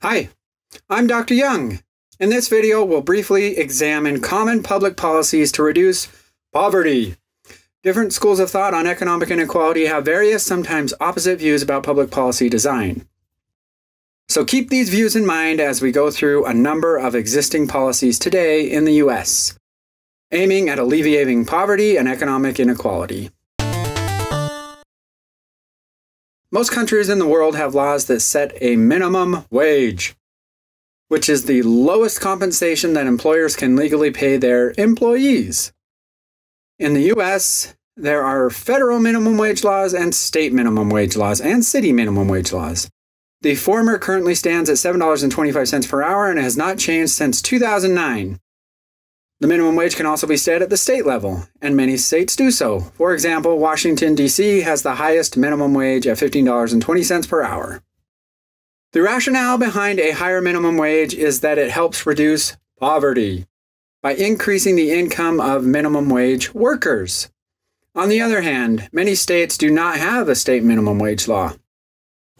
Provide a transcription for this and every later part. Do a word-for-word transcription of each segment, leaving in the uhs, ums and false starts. Hi, I'm Doctor Young. In this video, we'll briefly examine common public policies to reduce poverty. Different schools of thought on economic inequality have various, sometimes opposite views about public policy design. So keep these views in mind as we go through a number of existing policies today in the U S, aiming at alleviating poverty and economic inequality. Most countries in the world have laws that set a minimum wage, which is the lowest compensation that employers can legally pay their employees. In the U S, there are federal minimum wage laws and state minimum wage laws and city minimum wage laws. The former currently stands at seven dollars and twenty-five cents per hour and has not changed since two thousand nine. The minimum wage can also be set at the state level, and many states do so. For example, Washington, D C has the highest minimum wage at fifteen dollars and twenty cents per hour. The rationale behind a higher minimum wage is that it helps reduce poverty by increasing the income of minimum wage workers. On the other hand, many states do not have a state minimum wage law,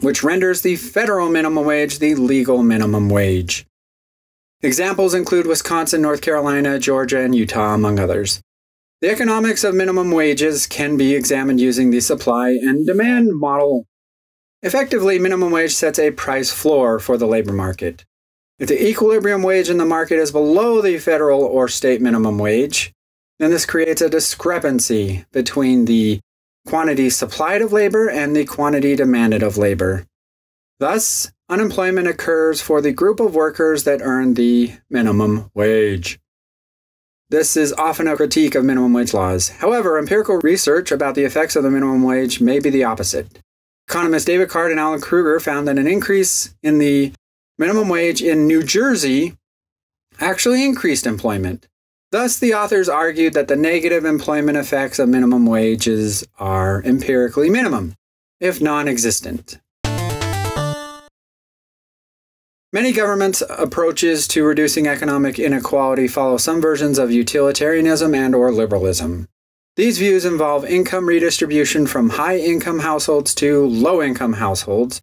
which renders the federal minimum wage the legal minimum wage. Examples include Wisconsin, North Carolina, Georgia, and Utah, among others. The economics of minimum wages can be examined using the supply and demand model. Effectively, minimum wage sets a price floor for the labor market. If the equilibrium wage in the market is below the federal or state minimum wage, then this creates a discrepancy between the quantity supplied of labor and the quantity demanded of labor. Thus, unemployment occurs for the group of workers that earn the minimum wage. This is often a critique of minimum wage laws. However, empirical research about the effects of the minimum wage may be the opposite. Economists David Card and Alan Krueger found that an increase in the minimum wage in New Jersey actually increased employment. Thus, the authors argued that the negative employment effects of minimum wages are empirically minimum, if non-existent. Many governments' approaches to reducing economic inequality follow some versions of utilitarianism and or liberalism. These views involve income redistribution from high-income households to low-income households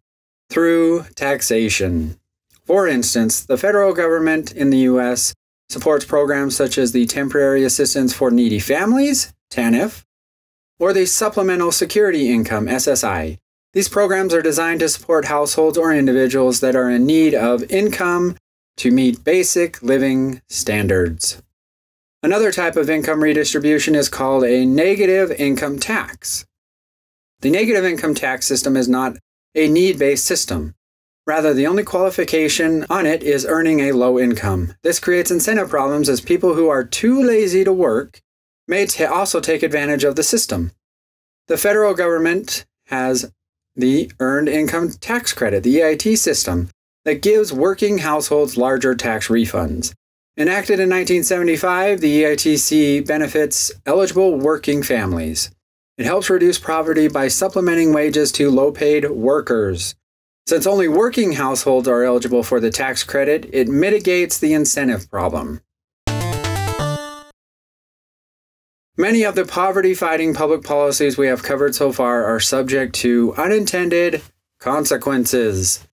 through taxation. For instance, the federal government in the U S supports programs such as the Temporary Assistance for Needy Families, T A N F, or the Supplemental Security Income, S S I. These programs are designed to support households or individuals that are in need of income to meet basic living standards. Another type of income redistribution is called a negative income tax. The negative income tax system is not a need-based system. Rather, the only qualification on it is earning a low income. This creates incentive problems as people who are too lazy to work may also take advantage of the system. The federal government has the Earned Income Tax Credit, the E I T system, that gives working households larger tax refunds. Enacted in nineteen seventy-five, the E I T C benefits eligible working families. It helps reduce poverty by supplementing wages to low-paid workers. Since only working households are eligible for the tax credit, it mitigates the incentive problem. Many of the poverty-fighting public policies we have covered so far are subject to unintended consequences.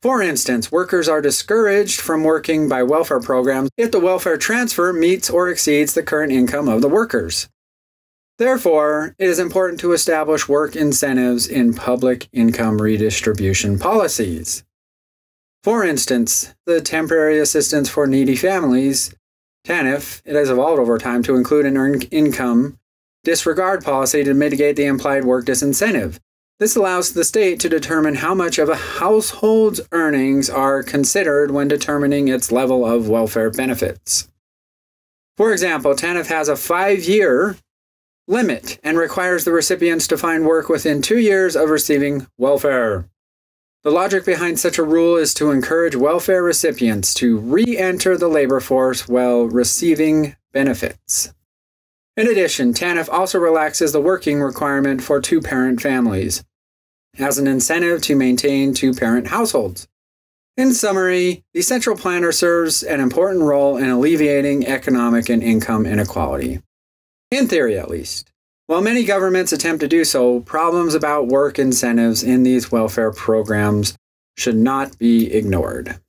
For instance, workers are discouraged from working by welfare programs if the welfare transfer meets or exceeds the current income of the workers. Therefore, it is important to establish work incentives in public income redistribution policies. For instance, the Temporary Assistance for Needy Families, T A N F, it has evolved over time to include an earned income disregard policy to mitigate the implied work disincentive. This allows the state to determine how much of a household's earnings are considered when determining its level of welfare benefits. For example, T A N F has a five-year limit and requires the recipients to find work within two years of receiving welfare. The logic behind such a rule is to encourage welfare recipients to re-enter the labor force while receiving benefits. In addition, T A N F also relaxes the working requirement for two-parent families as an incentive to maintain two-parent households. In summary, the central planner serves an important role in alleviating economic and income inequality, in theory at least. While many governments attempt to do so, problems about work incentives in these welfare programs should not be ignored.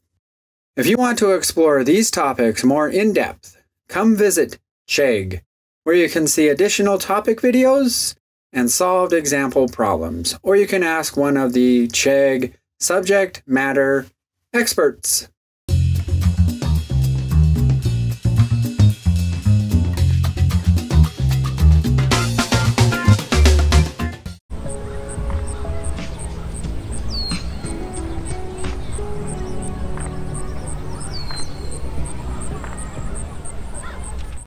If you want to explore these topics more in depth, come visit Chegg, where you can see additional topic videos and solved example problems, or you can ask one of the Chegg subject matter experts.